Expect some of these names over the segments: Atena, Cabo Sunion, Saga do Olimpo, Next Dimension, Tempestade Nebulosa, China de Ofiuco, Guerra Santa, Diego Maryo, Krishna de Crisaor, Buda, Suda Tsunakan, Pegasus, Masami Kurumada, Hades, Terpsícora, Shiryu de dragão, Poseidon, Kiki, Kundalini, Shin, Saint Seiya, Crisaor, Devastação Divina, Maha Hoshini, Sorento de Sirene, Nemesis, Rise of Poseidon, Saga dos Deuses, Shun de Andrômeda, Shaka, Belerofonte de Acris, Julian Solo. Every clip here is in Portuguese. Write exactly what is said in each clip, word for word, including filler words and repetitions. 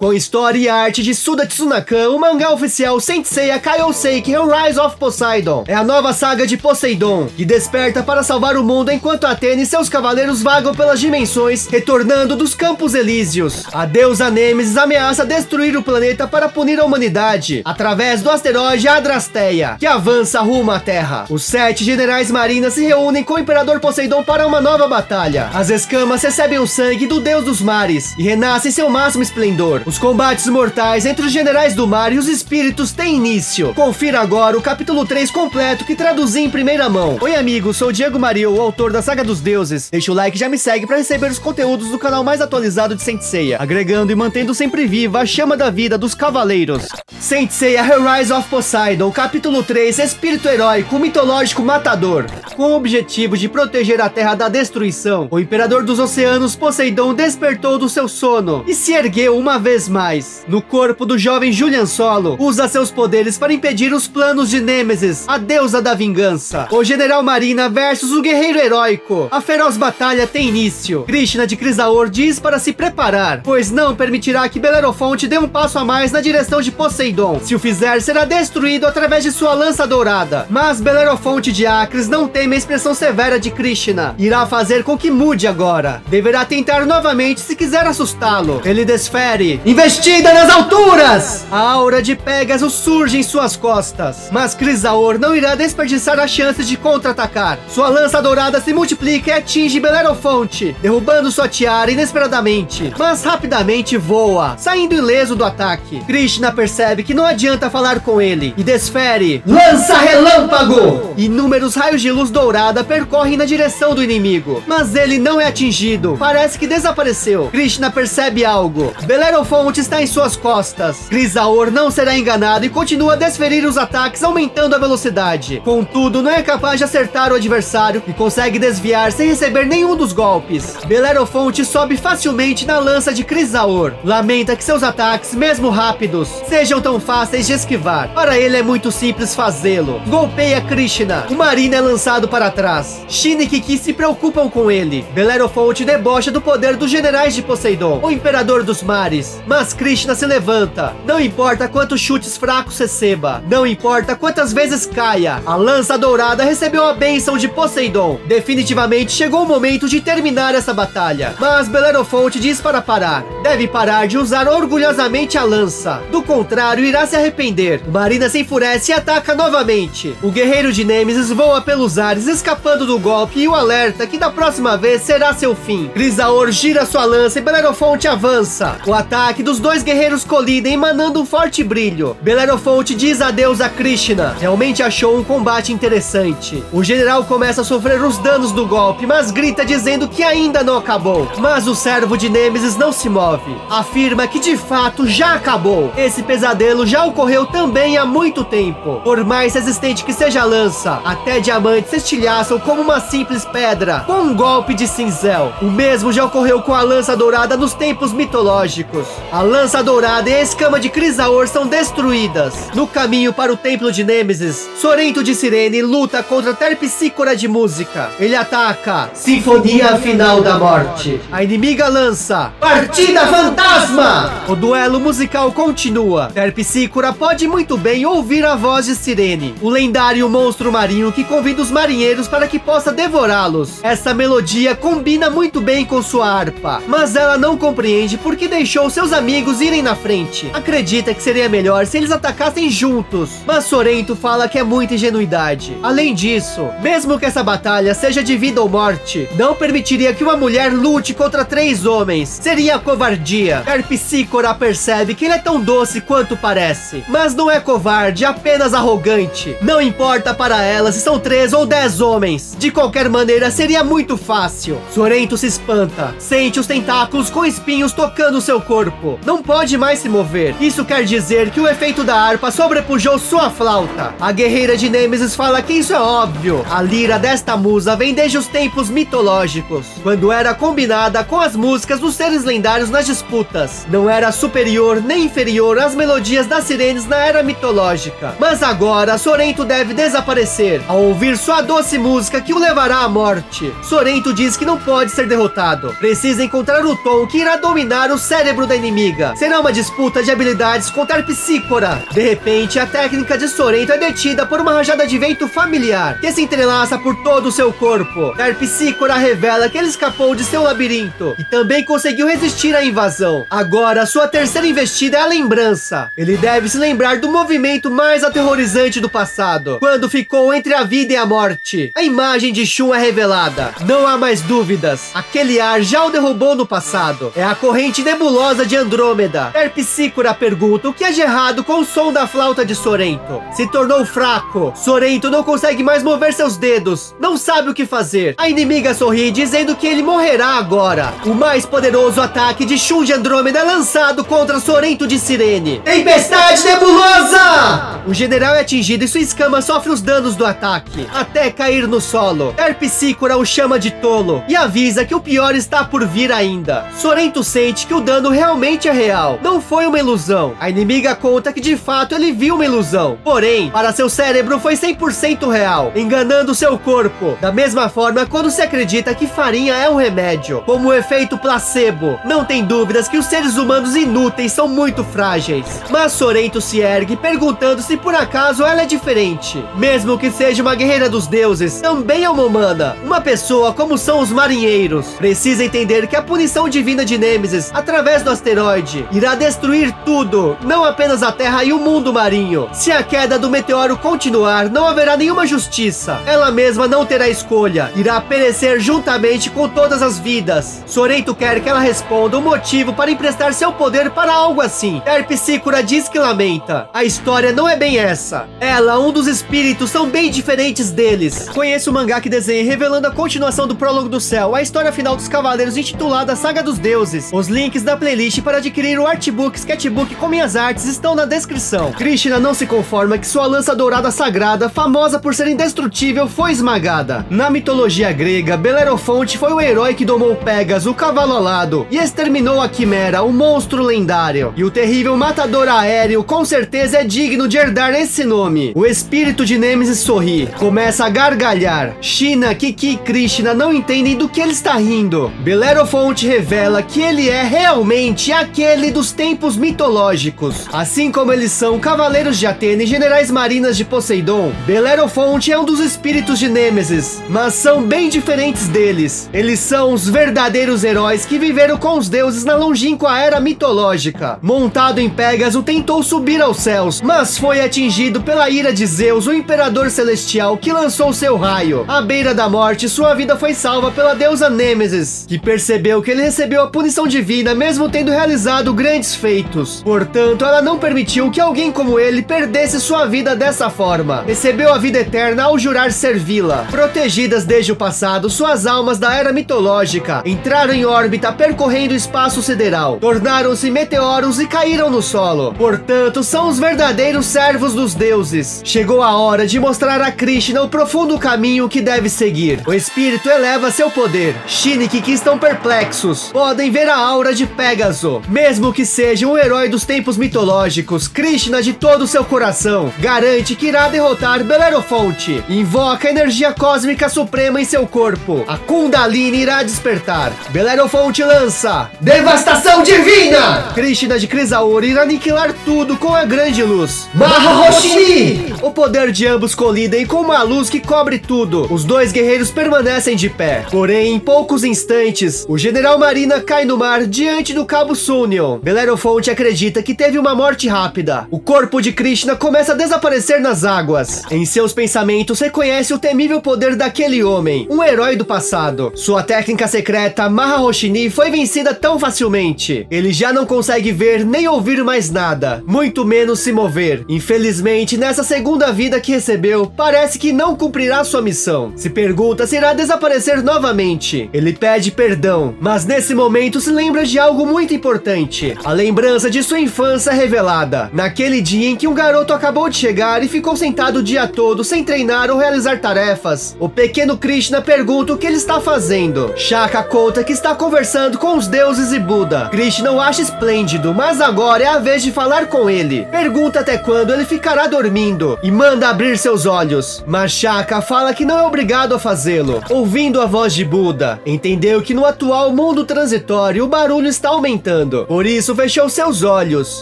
Com história e arte de Suda Tsunakan, o mangá oficial Saint Seiya Kaiosei que é o Rise of Poseidon. É a nova saga de Poseidon, que desperta para salvar o mundo enquanto Atena e seus cavaleiros vagam pelas dimensões, retornando dos Campos Elíseos. A deusa Nemesis ameaça destruir o planeta para punir a humanidade, através do asteroide Adrasteia, que avança rumo à Terra. Os sete generais marinas se reúnem com o Imperador Poseidon para uma nova batalha. As escamas recebem o sangue do Deus dos Mares, e renascem em seu máximo esplendor. Os combates mortais entre os generais do mar e os espíritos têm início. Confira agora o capítulo três completo que traduzi em primeira mão. Oi amigos, sou o Diego Maryo, o autor da Saga dos Deuses. Deixa o like e já me segue para receber os conteúdos do canal mais atualizado de Saint Seiya, agregando e mantendo sempre viva a chama da vida dos cavaleiros. Saint Seiya Rise of Poseidon, capítulo três, Espírito Heróico, Mitológico Matador. Com o objetivo de proteger a Terra da destruição, o Imperador dos Oceanos Poseidon despertou do seu sono e se ergueu uma vez mais. No corpo do jovem Julian Solo, usa seus poderes para impedir os planos de Nemesis, a deusa da vingança. O general marina versus o guerreiro heróico. A feroz batalha tem início. Krishna de Crisaor diz para se preparar, pois não permitirá que Belerofonte dê um passo a mais na direção de Poseidon. Se o fizer, será destruído através de sua lança dourada. Mas Belerofonte de Acris não teme a expressão severa de Krishna. Irá fazer com que mude agora. Deverá tentar novamente se quiser assustá-lo. Ele desfere investida nas alturas! A aura de Pegasus surge em suas costas, mas Crisaor não irá desperdiçar as chances de contra-atacar. Sua lança dourada se multiplica e atinge Belerofonte, derrubando sua tiara inesperadamente, mas rapidamente voa, saindo ileso do ataque. Krishna percebe que não adianta falar com ele e desfere lança relâmpago! Inúmeros raios de luz dourada percorrem na direção do inimigo, mas ele não é atingido, parece que desapareceu. Krishna percebe algo. Belerofonte está em suas costas. Crisaor não será enganado e continua a desferir os ataques, aumentando a velocidade. Contudo, não é capaz de acertar o adversário e consegue desviar sem receber nenhum dos golpes. Belerofonte sobe facilmente na lança de Crisaor. Lamenta que seus ataques, mesmo rápidos, sejam tão fáceis de esquivar. Para ele é muito simples fazê-lo. Golpeia Krishna. O marina é lançado para trás. Shin e Kiki se preocupam com ele. Belerofonte debocha do poder dos generais de Poseidon, o imperador dos mares. Mas Krishna se levanta. Não importa quantos chutes fracos receba. Não importa quantas vezes caia. A lança dourada recebeu a bênção de Poseidon. Definitivamente chegou o momento de terminar essa batalha. Mas Belerofonte diz para parar. Deve parar de usar orgulhosamente a lança. Do contrário, irá se arrepender. O marina se enfurece e ataca novamente. O guerreiro de Nemesis voa pelos ares, escapando do golpe e o alerta que da próxima vez será seu fim. Crisaor gira sua lança e Belerofonte avança. O ataque dos dois guerreiros colidem, emanando um forte brilho. Belerofonte diz adeus a Krishna. Realmente achou um combate interessante. O general começa a sofrer os danos do golpe, mas grita dizendo que ainda não acabou. Mas o servo de Nemesis não se move. Afirma que de fato já acabou. Esse pesadelo já ocorreu também há muito tempo. Por mais resistente que seja a lança, até diamantes estilhaçam como uma simples pedra, com um golpe de cinzel. O mesmo já ocorreu com a lança dourada nos tempos mitológicos. A lança dourada e a escama de Crisaor são destruídas. No caminho para o templo de Nemesis, Sorento de Sirene luta contra Terpsícora de música. Ele ataca Sinfonia Final da Morte. A inimiga lança Partida Fantasma. O duelo musical continua. Terpsícora pode muito bem ouvir a voz de Sirene, o lendário monstro marinho que convida os marinheiros para que possa devorá-los. Essa melodia combina muito bem com sua harpa, mas ela não compreende porque deixou seus amigos amigos irem na frente. Acredita que seria melhor se eles atacassem juntos, mas Sorento fala que é muita ingenuidade. Além disso, mesmo que essa batalha seja de vida ou morte, não permitiria que uma mulher lute contra três homens. Seria covardia. Terpsícora percebe que ele é tão doce quanto parece, mas não é covarde, apenas arrogante. Não importa para ela se são três ou dez homens. De qualquer maneira, seria muito fácil. Sorento se espanta. Sente os tentáculos com espinhos tocando seu corpo. Não pode mais se mover. Isso quer dizer que o efeito da harpa sobrepujou sua flauta. A guerreira de Nemesis fala que isso é óbvio. A lira desta musa vem desde os tempos mitológicos, quando era combinada com as músicas dos seres lendários nas disputas. Não era superior nem inferior às melodias das sirenes na era mitológica. Mas agora Sorento deve desaparecer ao ouvir sua doce música que o levará à morte. Sorento diz que não pode ser derrotado. Precisa encontrar o tom que irá dominar o cérebro da inimiga. inimiga. Será uma disputa de habilidades com Terpsícora. De repente, a técnica de Sorento é detida por uma rajada de vento familiar, que se entrelaça por todo o seu corpo. Terpsícora revela que ele escapou de seu labirinto e também conseguiu resistir à invasão. Agora, sua terceira investida é a lembrança. Ele deve se lembrar do movimento mais aterrorizante do passado, quando ficou entre a vida e a morte. A imagem de Shun é revelada. Não há mais dúvidas. Aquele ar já o derrubou no passado. É a corrente nebulosa de Andrômeda. Terpsícora pergunta o que é de errado com o som da flauta de Sorento. Se tornou fraco. Sorento não consegue mais mover seus dedos. Não sabe o que fazer. A inimiga sorri dizendo que ele morrerá agora. O mais poderoso ataque de Shun de Andrômeda é lançado contra Sorento de Sirene. Tempestade Nebulosa! O general é atingido e sua escama sofre os danos do ataque, até cair no solo. Terpsícora o chama de tolo e avisa que o pior está por vir ainda. Sorento sente que o dano realmente é real. Não foi uma ilusão. A inimiga conta que de fato ele viu uma ilusão. Porém, para seu cérebro foi cem por cento real, enganando seu corpo. Da mesma forma, quando se acredita que farinha é um remédio, como o efeito placebo. Não tem dúvidas que os seres humanos inúteis são muito frágeis. Mas Sorento se ergue perguntando se por acaso ela é diferente. Mesmo que seja uma guerreira dos deuses, também é uma humana. Uma pessoa como são os marinheiros. Precisa entender que a punição divina de Nemesis, através do asteroide, irá destruir tudo, não apenas a Terra e o mundo marinho. Se a queda do meteoro continuar, não haverá nenhuma justiça. Ela mesma não terá escolha. Irá perecer juntamente com todas as vidas. Sorento quer que ela responda o motivo para emprestar seu poder para algo assim. Terpsícora diz que lamenta. A história não é bem essa. Ela, um dos espíritos, são bem diferentes deles. Conheço o mangá que desenhei revelando a continuação do Prólogo do Céu, a história final dos Cavaleiros intitulada Saga dos Deuses. Os links da playlist para adquirir o artbook, sketchbook com minhas artes estão na descrição. Krishna não se conforma que sua lança dourada sagrada, famosa por ser indestrutível, foi esmagada. Na mitologia grega, Belerofonte foi o herói que domou Pegasus, o cavalo alado, e exterminou a Quimera, o monstro lendário. E o terrível matador aéreo com certeza é digno de herdar esse nome. O espírito de Nemesis sorri, começa a gargalhar. China, Kiki e Krishna não entendem do que ele está rindo. Belerofonte revela que ele é realmente aquele dos tempos mitológicos. Assim como eles são cavaleiros de Atena e generais marinas de Poseidon, Belerofonte é um dos espíritos de Nemesis, mas são bem diferentes deles. Eles são os verdadeiros heróis que viveram com os deuses na longínqua era mitológica. Montado em Pegasus, tentou subir aos céus, mas foi atingido pela ira de Zeus, o imperador celestial, que lançou seu raio. À beira da morte, sua vida foi salva pela deusa Nemesis, que percebeu que ele recebeu a punição divina mesmo tendo realizado grandes feitos. Portanto, ela não permitiu que alguém como ele perdesse sua vida dessa forma. Recebeu a vida eterna ao jurar servi-la. Protegidas desde o passado, suas almas da era mitológica entraram em órbita percorrendo o espaço sideral, tornaram-se meteoros e caíram no solo. Portanto, são os verdadeiros servos dos deuses. Chegou a hora de mostrar a Krishna o profundo caminho que deve seguir. O espírito eleva seu poder. Shin e Kiki estão perplexos. Podem ver a aura de Pegasus. Mesmo que seja um herói dos tempos mitológicos, Krishna, de todo seu coração, garante que irá derrotar Belerofonte. Invoca a energia cósmica suprema em seu corpo. A Kundalini irá despertar. Belerofonte lança Devastação Divina! Krishna de Crisaor irá aniquilar tudo com a grande luz. Maha Hoshini! O poder de ambos colidem com uma luz que cobre tudo. Os dois guerreiros permanecem de pé. Porém, em poucos instantes, o general Marina cai no mar diante do Cabo Sunion. Belerofonte acredita que teve uma morte rápida. O corpo de Krishna começa a desaparecer nas águas. Em seus pensamentos, reconhece o temível poder daquele homem, um herói do passado. Sua técnica secreta, Maha Hoshini, foi vencida tão facilmente. Ele já não consegue ver nem ouvir mais nada, muito menos se mover. Infelizmente, nessa segunda vida que recebeu, parece que não cumprirá sua missão. Se pergunta se irá desaparecer novamente. Ele pede perdão, mas nesse momento se lembra de algo muito importante. A lembrança de sua infância revelada, naquele dia em que um garoto acabou de chegar e ficou sentado o dia todo sem treinar ou realizar tarefas. O pequeno Krishna pergunta o que ele está fazendo. Shaka conta que está conversando com os deuses e Buda. Krishna o acha esplêndido, mas agora é a vez de falar com ele. Pergunta até quando ele ficará dormindo e manda abrir seus olhos, mas Shaka fala que não é obrigado a fazê-lo. Ouvindo a voz de Buda, entendeu que no atual mundo transitório o barulho está aumentando. passando. Por isso fechou seus olhos.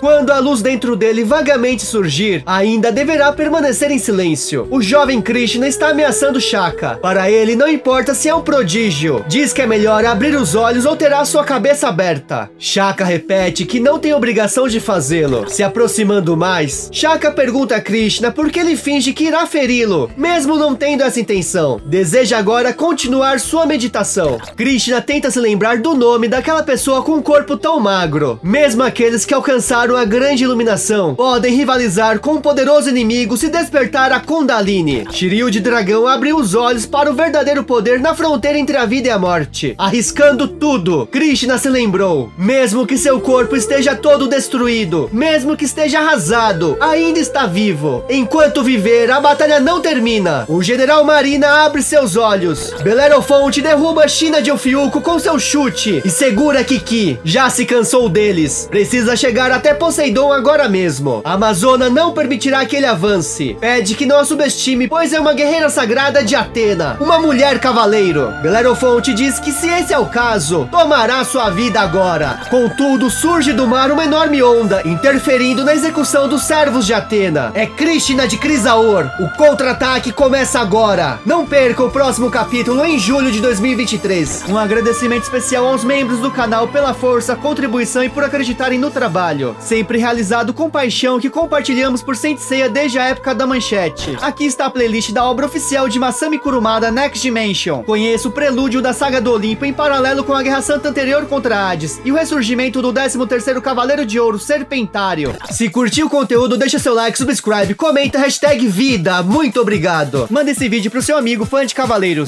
Quando a luz dentro dele vagamente surgir, ainda deverá permanecer em silêncio. O jovem Krishna está ameaçando Shaka. Para ele não importa se é um prodígio. Diz que é melhor abrir os olhos ou terá sua cabeça aberta. Shaka repete que não tem obrigação de fazê-lo. Se aproximando mais, Shaka pergunta a Krishna por que ele finge que irá feri-lo, mesmo não tendo essa intenção. Deseja agora continuar sua meditação. Krishna tenta se lembrar do nome daquela pessoa com um corpo tão magro. Mesmo aqueles que alcançaram a grande iluminação podem rivalizar com um poderoso inimigo se despertar a Kundalini. Shiryu de Dragão abriu os olhos para o verdadeiro poder na fronteira entre a vida e a morte. Arriscando tudo, Krishna se lembrou. Mesmo que seu corpo esteja todo destruído, mesmo que esteja arrasado, ainda está vivo. Enquanto viver, a batalha não termina. O general Marina abre seus olhos. Belerofonte derruba China de Ofiuco com seu chute e segura Kiki. Já se cansou deles. Precisa chegar até Poseidon agora mesmo. A Amazona não permitirá que ele avance. Pede que não a subestime, pois é uma guerreira sagrada de Atena, uma mulher cavaleiro. Belerofonte diz que se esse é o caso, tomará sua vida agora. Contudo, surge do mar uma enorme onda, interferindo na execução dos servos de Atena. É Krishna de Crisaor. O contra-ataque começa agora. Não perca o próximo capítulo em julho de dois mil e vinte e três. Um agradecimento especial aos membros do canal pela força, contribuição e por acreditarem no trabalho, sempre realizado com paixão que compartilhamos por Saint Seiya desde a época da manchete. Aqui está a playlist da obra oficial de Masami Kurumada, Next Dimension. Conheça o prelúdio da Saga do Olimpo em paralelo com a Guerra Santa anterior contra Hades e o ressurgimento do décimo terceiro Cavaleiro de Ouro Serpentário. Se curtiu o conteúdo, deixa seu like, subscribe, comenta, hashtag vida. Muito obrigado. Manda esse vídeo pro seu amigo fã de cavaleiros.